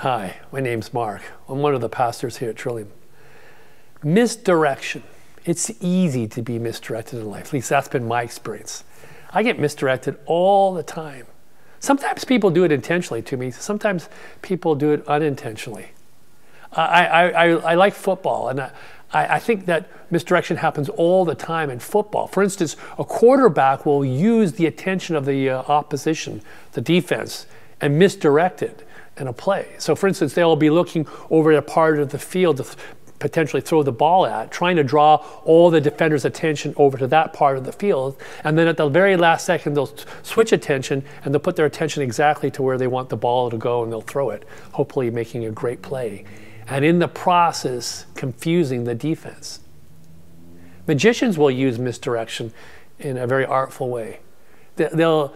Hi, my name's Mark. I'm one of the pastors here at Trillium. Misdirection. It's easy to be misdirected in life. At least that's been my experience. I get misdirected all the time. Sometimes people do it intentionally to me. Sometimes people do it unintentionally. I like football, and I think that misdirection happens all the time in football. For instance, a quarterback will use the attention of the opposition, the defense, and misdirect it in a play. So for instance, they'll be looking over at a part of the field to potentially throw the ball at, trying to draw all the defender's attention over to that part of the field, and then at the very last second they'll switch attention and they'll put their attention exactly to where they want the ball to go, and they'll throw it, hopefully making a great play, and in the process confusing the defense. Magicians will use misdirection in a very artful way. They'll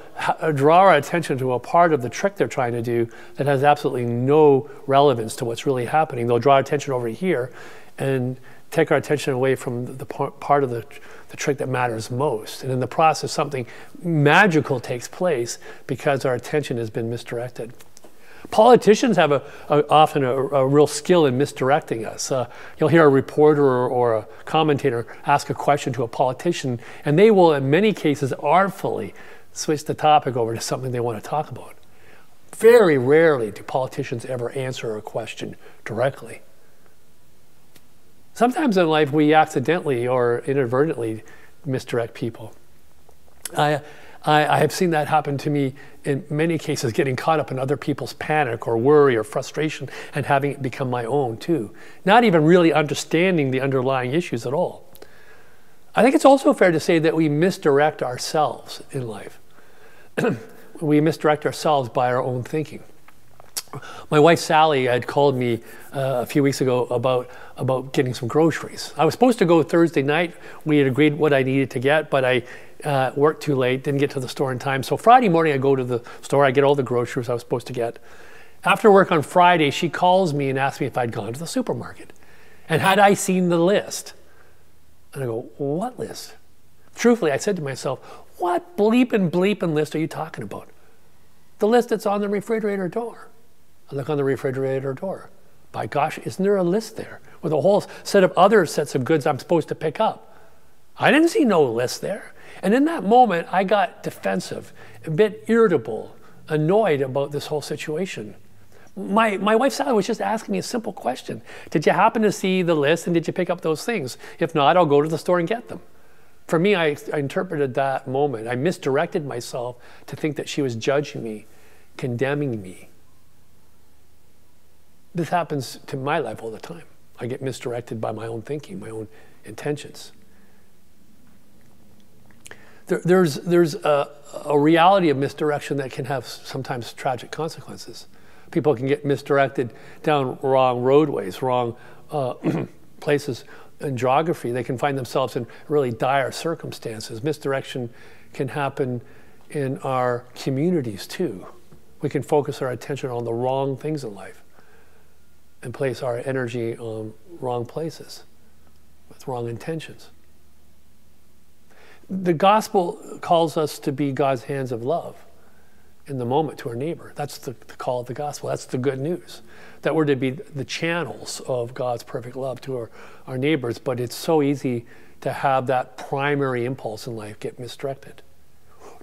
draw our attention to a part of the trick they're trying to do that has absolutely no relevance to what's really happening. They'll draw our attention over here and take our attention away from the part of the trick that matters most. And in the process, something magical takes place because our attention has been misdirected. Politicians have often a real skill in misdirecting us. You'll hear a reporter or a commentator ask a question to a politician, and they will, in many cases, artfully switch the topic over to something they want to talk about. Very rarely do politicians ever answer a question directly. Sometimes in life, we accidentally or inadvertently misdirect people. I have seen that happen to me in many cases, getting caught up in other people's panic or worry or frustration and having it become my own too. Not even really understanding the underlying issues at all. I think it's also fair to say that we misdirect ourselves in life. We misdirect ourselves by our own thinking. My wife Sally had called me a few weeks ago about getting some groceries. I was supposed to go Thursday night. We had agreed what I needed to get, but I worked too late, didn't get to the store in time. So Friday morning I go to the store, I get all the groceries I was supposed to get. After work on Friday, she calls me and asks me if I'd gone to the supermarket. And had I seen the list? And I go, what list? Truthfully, I said to myself, what bleeping list are you talking about? The list that's on the refrigerator door. I look on the refrigerator door. By gosh, isn't there a list there with a whole set of other sets of goods I'm supposed to pick up? I didn't see no list there. And in that moment, I got defensive, a bit irritable, annoyed about this whole situation. My wife Sally was just asking me a simple question. Did you happen to see the list, and did you pick up those things? If not, I'll go to the store and get them. For me, I interpreted that moment. I misdirected myself to think that she was judging me, condemning me. This happens to my life all the time. I get misdirected by my own thinking, my own intentions. There's a reality of misdirection that can have sometimes tragic consequences. People can get misdirected down wrong roadways, wrong places in geography. They can find themselves in really dire circumstances. Misdirection can happen in our communities too. We can focus our attention on the wrong things in life and place our energy on wrong places with wrong intentions. The gospel calls us to be God's hands of love in the moment to our neighbor. That's the call of the gospel. That's the good news, that we're to be the channels of God's perfect love to our neighbors. But it's so easy to have that primary impulse in life get misdirected,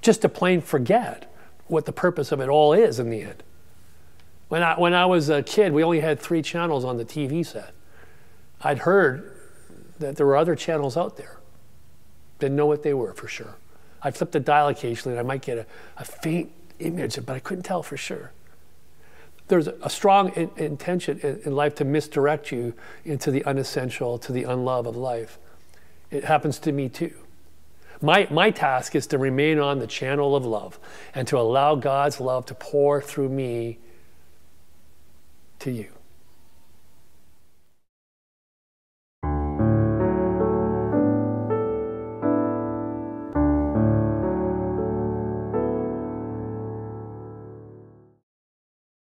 just to plain forget what the purpose of it all is in the end. When I was a kid, we only had 3 channels on the TV set. I'd heard that there were other channels out there. Didn't know what they were for sure. I flipped the dial occasionally and I might get a faint image, but I couldn't tell for sure. There's a strong intention in life to misdirect you into the unessential, to the unlove of life. It happens to me too. My task is to remain on the channel of love and to allow God's love to pour through me to you.